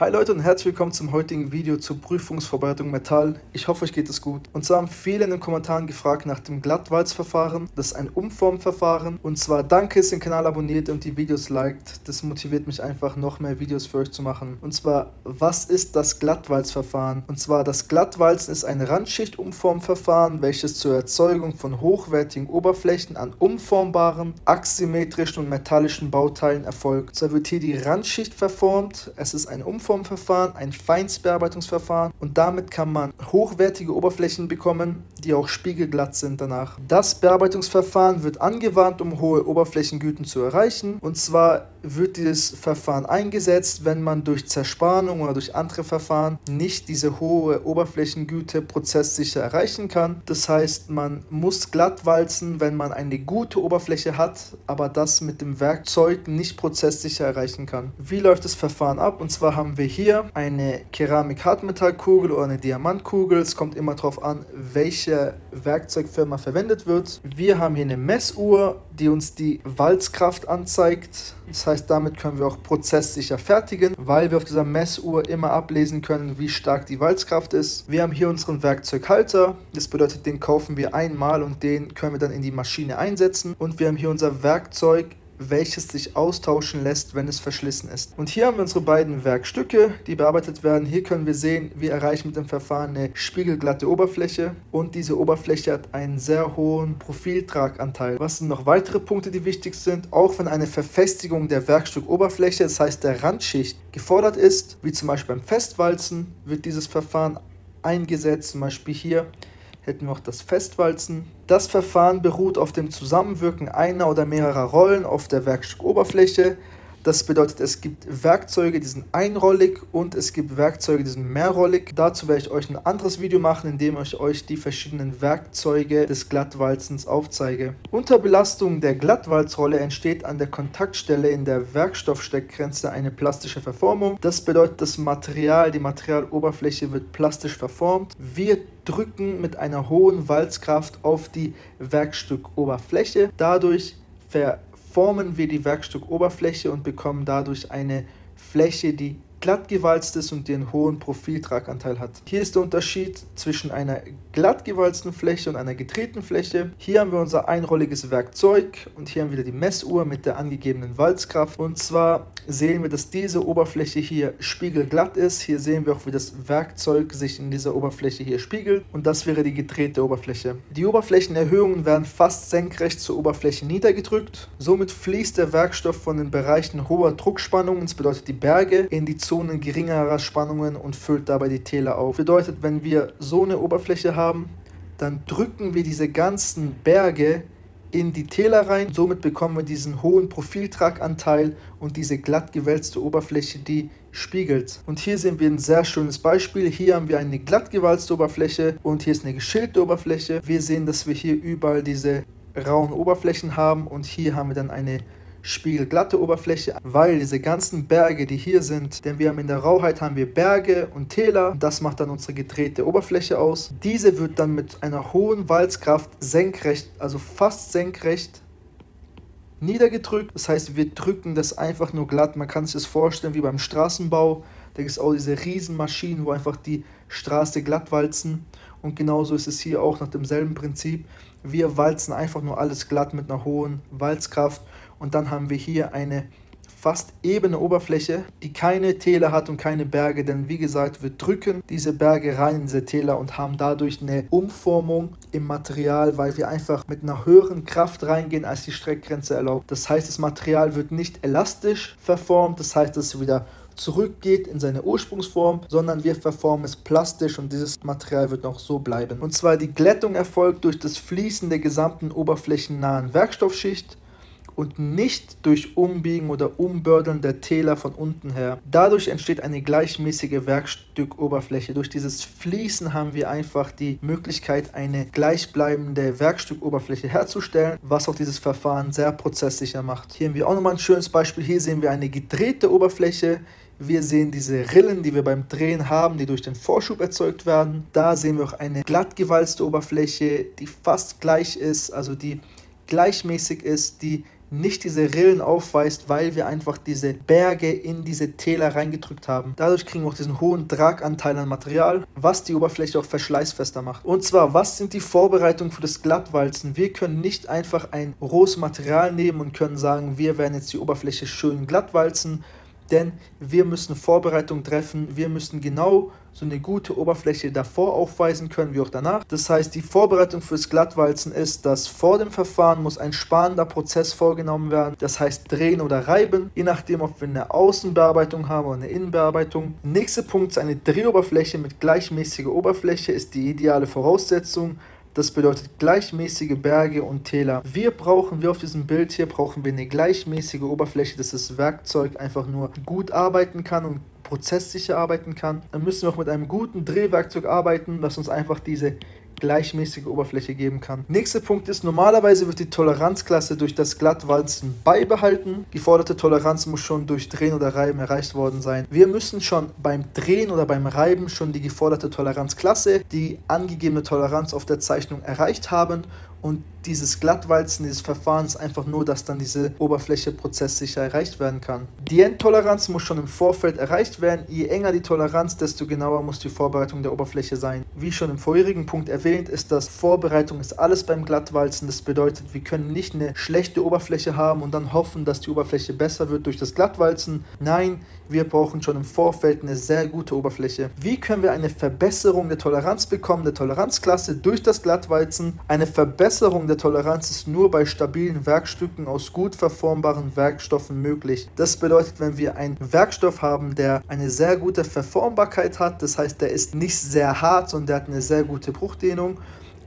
Hi Leute und herzlich willkommen zum heutigen Video zur Prüfungsvorbereitung Metall. Ich hoffe, euch geht es gut. Und zwar haben viele in den Kommentaren gefragt nach dem Glattwalzverfahren. Das ist ein Umformverfahren. Und zwar danke, dass ihr den Kanal abonniert und die Videos liked. Das motiviert mich einfach, noch mehr Videos für euch zu machen. Und zwar, was ist das Glattwalzverfahren? Und zwar, das Glattwalzen ist ein Randschichtumformverfahren, welches zur Erzeugung von hochwertigen Oberflächen an umformbaren, axisymmetrischen und metallischen Bauteilen erfolgt. Zwar wird hier die Randschicht verformt. Es ist ein Umformverfahren, ein Feinstbearbeitungsverfahren und damit kann man hochwertige Oberflächen bekommen, die auch spiegelglatt sind danach. Das Bearbeitungsverfahren wird angewandt, um hohe Oberflächengüten zu erreichen, und zwar wird dieses Verfahren eingesetzt, wenn man durch Zerspanung oder durch andere Verfahren nicht diese hohe Oberflächengüte prozesssicher erreichen kann. Das heißt, man muss glatt walzen, wenn man eine gute Oberfläche hat, aber das mit dem Werkzeug nicht prozesssicher erreichen kann. Wie läuft das Verfahren ab? Und zwar haben wir hier eine Keramik-Hartmetallkugel oder eine Diamantkugel. Es kommt immer darauf an, welche Werkzeugfirma verwendet wird. Wir haben hier eine Messuhr, die uns die Walzkraft anzeigt. Das heißt, damit können wir auch prozesssicher fertigen, weil wir auf dieser Messuhr immer ablesen können, wie stark die Walzkraft ist. Wir haben hier unseren Werkzeughalter. Das bedeutet, den kaufen wir einmal und den können wir dann in die Maschine einsetzen. Und wir haben hier unser Werkzeug, welches sich austauschen lässt, wenn es verschlissen ist. Und hier haben wir unsere beiden Werkstücke, die bearbeitet werden. Hier können wir sehen, wir erreichen mit dem Verfahren eine spiegelglatte Oberfläche und diese Oberfläche hat einen sehr hohen Profiltraganteil. Was sind noch weitere Punkte, die wichtig sind? Auch wenn eine Verfestigung der Werkstückoberfläche, das heißt der Randschicht, gefordert ist, wie zum Beispiel beim Festwalzen, wird dieses Verfahren eingesetzt, zum Beispiel hier hätten wir auch das Festwalzen. Das Verfahren beruht auf dem Zusammenwirken einer oder mehrerer Rollen auf der Werkstückoberfläche. Das bedeutet, es gibt Werkzeuge, die sind einrollig und es gibt Werkzeuge, die sind mehrrollig. Dazu werde ich euch ein anderes Video machen, in dem ich euch die verschiedenen Werkzeuge des Glattwalzens aufzeige. Unter Belastung der Glattwalzrolle entsteht an der Kontaktstelle in der Werkstoffsteckgrenze eine plastische Verformung. Das bedeutet, das Material, die Materialoberfläche wird plastisch verformt. Wir drücken mit einer hohen Walzkraft auf die Werkstückoberfläche. Dadurch formen wir die Werkstückoberfläche und bekommen dadurch eine Fläche, die glatt gewalzt ist und den hohen Profiltraganteil hat. Hier ist der Unterschied zwischen einer glatt gewalzten Fläche und einer gedrehten Fläche. Hier haben wir unser einrolliges Werkzeug und hier haben wir wieder die Messuhr mit der angegebenen Walzkraft. Und zwar sehen wir, dass diese Oberfläche hier spiegelglatt ist. Hier sehen wir auch, wie das Werkzeug sich in dieser Oberfläche hier spiegelt. Und das wäre die gedrehte Oberfläche. Die Oberflächenerhöhungen werden fast senkrecht zur Oberfläche niedergedrückt. Somit fließt der Werkstoff von den Bereichen hoher Druckspannungen, das bedeutet die Berge, in die Zonen geringerer Spannungen und füllt dabei die Täler auf. Bedeutet, wenn wir so eine Oberfläche haben, dann drücken wir diese ganzen Berge in die Täler rein. Somit bekommen wir diesen hohen Profiltraganteil und diese glatt gewälzte Oberfläche, die spiegelt. Und hier sehen wir ein sehr schönes Beispiel. Hier haben wir eine glatt gewalzte Oberfläche und hier ist eine geschälte Oberfläche. Wir sehen, dass wir hier überall diese rauen Oberflächen haben und hier haben wir dann eine spiegelglatte Oberfläche, weil diese ganzen Berge, die hier sind, denn wir haben in der Rauheit haben wir Berge und Täler, das macht dann unsere gedrehte Oberfläche aus. Diese wird dann mit einer hohen Walzkraft senkrecht, also fast senkrecht niedergedrückt. Das heißt, wir drücken das einfach nur glatt. Man kann sich das vorstellen wie beim Straßenbau. Da gibt es auch diese Riesenmaschinen, wo einfach die Straße glatt walzen. Und genauso ist es hier auch nach demselben Prinzip. Wir walzen einfach nur alles glatt mit einer hohen Walzkraft. Und dann haben wir hier eine fast ebene Oberfläche, die keine Täler hat und keine Berge. Denn wie gesagt, wir drücken diese Berge rein in diese Täler und haben dadurch eine Umformung im Material, weil wir einfach mit einer höheren Kraft reingehen, als die Streckgrenze erlaubt. Das heißt, das Material wird nicht elastisch verformt. Das heißt, dass es wieder zurückgeht in seine Ursprungsform, sondern wir verformen es plastisch und dieses Material wird noch so bleiben. Und zwar die Glättung erfolgt durch das Fließen der gesamten oberflächennahen Werkstoffschicht und nicht durch Umbiegen oder Umbördeln der Täler von unten her. Dadurch entsteht eine gleichmäßige Werkstückoberfläche. Durch dieses Fließen haben wir einfach die Möglichkeit, eine gleichbleibende Werkstückoberfläche herzustellen, was auch dieses Verfahren sehr prozesssicher macht. Hier haben wir auch nochmal ein schönes Beispiel. Hier sehen wir eine gedrehte Oberfläche. Wir sehen diese Rillen, die wir beim Drehen haben, die durch den Vorschub erzeugt werden. Da sehen wir auch eine glatt gewalzte Oberfläche, die fast gleich ist, also die gleichmäßig ist, die nicht diese Rillen aufweist, weil wir einfach diese Berge in diese Täler reingedrückt haben. Dadurch kriegen wir auch diesen hohen Traganteil an Material, was die Oberfläche auch verschleißfester macht. Und zwar, was sind die Vorbereitungen für das Glattwalzen? Wir können nicht einfach ein rohes Material nehmen und können sagen, wir werden jetzt die Oberfläche schön glattwalzen, denn wir müssen Vorbereitungen treffen, wir müssen genau so eine gute Oberfläche davor aufweisen können, wie auch danach. Das heißt, die Vorbereitung fürs Glattwalzen ist, dass vor dem Verfahren muss ein spannender Prozess vorgenommen werden. Das heißt drehen oder reiben, je nachdem, ob wir eine Außenbearbeitung haben oder eine Innenbearbeitung. Nächster Punkt ist eine Drehoberfläche mit gleichmäßiger Oberfläche, ist die ideale Voraussetzung. Das bedeutet gleichmäßige Berge und Täler. Wie auf diesem Bild hier, brauchen wir eine gleichmäßige Oberfläche, dass das Werkzeug einfach nur gut arbeiten kann und prozesssicher arbeiten kann. Dann müssen wir auch mit einem guten Drehwerkzeug arbeiten, das uns einfach diese gleichmäßige Oberfläche geben kann. Nächster Punkt ist, normalerweise wird die Toleranzklasse durch das Glattwalzen beibehalten. Die geforderte Toleranz muss schon durch Drehen oder Reiben erreicht worden sein. Wir müssen schon beim Drehen oder beim Reiben schon die geforderte Toleranzklasse, die angegebene Toleranz auf der Zeichnung erreicht haben. Und dieses Glattwalzen, dieses Verfahren ist einfach nur, dass dann diese Oberfläche prozesssicher erreicht werden kann. Die Endtoleranz muss schon im Vorfeld erreicht werden. Je enger die Toleranz, desto genauer muss die Vorbereitung der Oberfläche sein. Wie schon im vorherigen Punkt erwähnt, ist das Vorbereitung ist alles beim Glattwalzen. Das bedeutet, wir können nicht eine schlechte Oberfläche haben und dann hoffen, dass die Oberfläche besser wird durch das Glattwalzen. Nein, wir brauchen schon im Vorfeld eine sehr gute Oberfläche. Wie können wir eine Verbesserung der Toleranz bekommen, der Toleranzklasse durch das Glattwalzen? Eine Verbesserung der Toleranz ist nur bei stabilen Werkstücken aus gut verformbaren Werkstoffen möglich. Das bedeutet, wenn wir einen Werkstoff haben, der eine sehr gute Verformbarkeit hat, das heißt, der ist nicht sehr hart, sondern der hat eine sehr gute Bruchdehnung,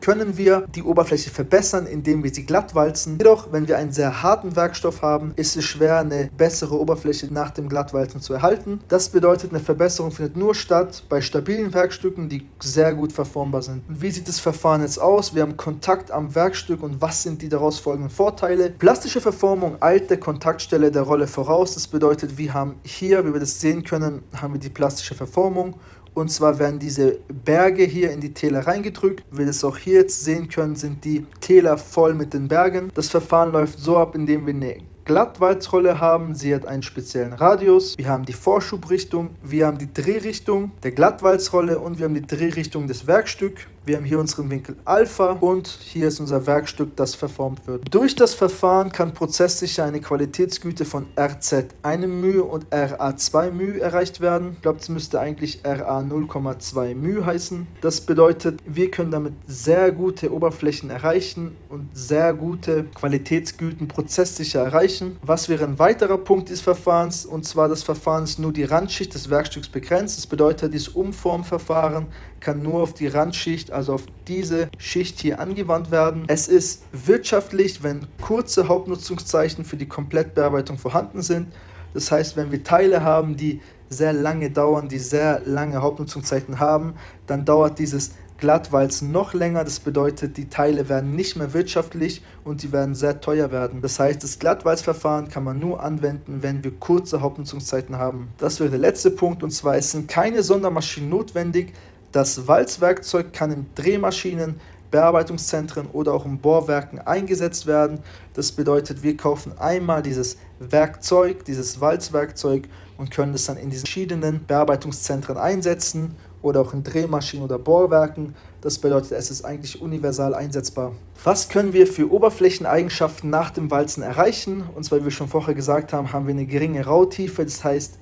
können wir die Oberfläche verbessern, indem wir sie glattwalzen. Jedoch, wenn wir einen sehr harten Werkstoff haben, ist es schwer, eine bessere Oberfläche nach dem Glattwalzen zu erhalten. Das bedeutet, eine Verbesserung findet nur statt bei stabilen Werkstücken, die sehr gut verformbar sind. Wie sieht das Verfahren jetzt aus? Wir haben Kontakt am Werkstück und was sind die daraus folgenden Vorteile? Plastische Verformung eilt der Kontaktstelle der Rolle voraus. Das bedeutet, wir haben hier, wie wir das sehen können, haben wir die plastische Verformung. Und zwar werden diese Berge hier in die Täler reingedrückt. Wie wir das auch hier jetzt sehen können, sind die Täler voll mit den Bergen. Das Verfahren läuft so ab, indem wir eine Glattwalzrolle haben. Sie hat einen speziellen Radius. Wir haben die Vorschubrichtung, wir haben die Drehrichtung der Glattwalzrolle und wir haben die Drehrichtung des Werkstücks. Wir haben hier unseren Winkel Alpha und hier ist unser Werkstück, das verformt wird. Durch das Verfahren kann prozesssicher eine Qualitätsgüte von RZ 1 μ und RA 2 μ erreicht werden. Ich glaube, es müsste eigentlich RA 0,2 μ heißen. Das bedeutet, wir können damit sehr gute Oberflächen erreichen und sehr gute Qualitätsgüten prozesssicher erreichen. Was wäre ein weiterer Punkt des Verfahrens? Und zwar, das Verfahren ist nur die Randschicht des Werkstücks begrenzt. Das bedeutet, dieses Umformverfahren kann nur auf die Randschicht, also auf diese Schicht hier angewandt werden. Es ist wirtschaftlich, wenn kurze Hauptnutzungszeichen für die Komplettbearbeitung vorhanden sind. Das heißt, wenn wir Teile haben, die sehr lange dauern, die sehr lange Hauptnutzungszeiten haben, dann dauert dieses Glattwalzen noch länger. Das bedeutet, die Teile werden nicht mehr wirtschaftlich und die werden sehr teuer werden. Das heißt, das Glattwalzverfahren kann man nur anwenden, wenn wir kurze Hauptnutzungszeiten haben. Das wäre der letzte Punkt, und zwar, es sind keine Sondermaschinen notwendig. Das Walzwerkzeug kann in Drehmaschinen, Bearbeitungszentren oder auch in Bohrwerken eingesetzt werden. Das bedeutet, wir kaufen einmal dieses Werkzeug, dieses Walzwerkzeug, und können es dann in diesen verschiedenen Bearbeitungszentren einsetzen oder auch in Drehmaschinen oder Bohrwerken. Das bedeutet, es ist eigentlich universal einsetzbar. Was können wir für Oberflächeneigenschaften nach dem Walzen erreichen? Und zwar, wie wir schon vorher gesagt haben, haben wir eine geringe Rautiefe. Das heißt,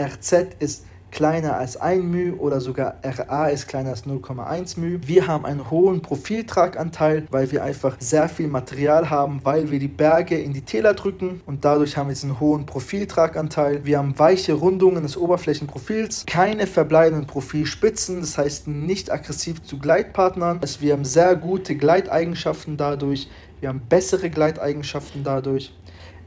RZ ist kleiner als 1 μ oder sogar RA ist kleiner als 0,1 μ. Wir haben einen hohen Profiltraganteil, weil wir einfach sehr viel Material haben, weil wir die Berge in die Täler drücken und dadurch haben wir diesen hohen Profiltraganteil. Wir haben weiche Rundungen des Oberflächenprofils, keine verbleibenden Profilspitzen, das heißt nicht aggressiv zu Gleitpartnern. Also wir haben sehr gute Gleiteigenschaften dadurch, wir haben bessere Gleiteigenschaften dadurch.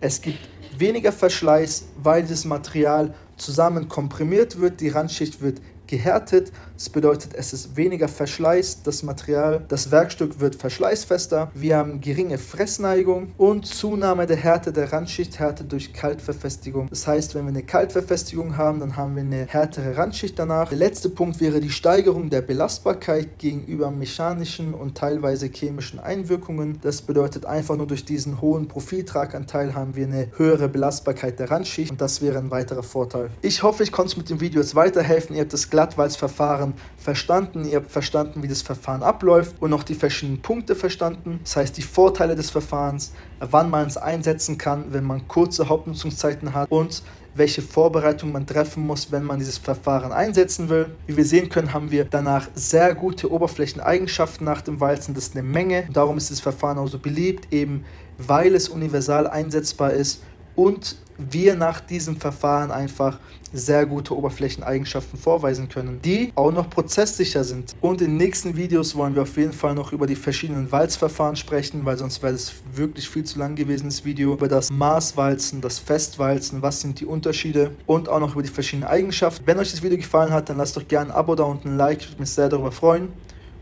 Es gibt weniger Verschleiß, weil das Material zusammen komprimiert wird, die Randschicht wird gehärtet. Das bedeutet, es ist weniger Verschleiß, das Material, das Werkstück wird verschleißfester. Wir haben geringe Fressneigung und Zunahme der Härte der Randschichthärte durch Kaltverfestigung. Das heißt, wenn wir eine Kaltverfestigung haben, dann haben wir eine härtere Randschicht danach. Der letzte Punkt wäre die Steigerung der Belastbarkeit gegenüber mechanischen und teilweise chemischen Einwirkungen. Das bedeutet einfach nur durch diesen hohen Profiltraganteil haben wir eine höhere Belastbarkeit der Randschicht und das wäre ein weiterer Vorteil. Ich hoffe, ich konnte mit dem Video jetzt weiterhelfen. Ihr habt das Glattwalzverfahren verstanden, ihr habt verstanden, wie das Verfahren abläuft und auch die verschiedenen Punkte verstanden. Das heißt, die Vorteile des Verfahrens, wann man es einsetzen kann, wenn man kurze Hauptnutzungszeiten hat und welche Vorbereitung man treffen muss, wenn man dieses Verfahren einsetzen will. Wie wir sehen können, haben wir danach sehr gute Oberflächeneigenschaften nach dem Walzen. Das ist eine Menge. Und darum ist das Verfahren auch so beliebt, eben weil es universal einsetzbar ist und wir nach diesem Verfahren einfach sehr gute Oberflächeneigenschaften vorweisen können, die auch noch prozesssicher sind. Und in den nächsten Videos wollen wir auf jeden Fall noch über die verschiedenen Walzverfahren sprechen, weil sonst wäre das wirklich viel zu lang gewesen, das Video. Über das Maßwalzen, das Festwalzen, was sind die Unterschiede und auch noch über die verschiedenen Eigenschaften. Wenn euch das Video gefallen hat, dann lasst doch gerne ein Abo da und ein Like, ich würde mich sehr darüber freuen.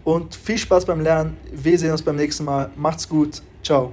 Und viel Spaß beim Lernen, wir sehen uns beim nächsten Mal, macht's gut, ciao.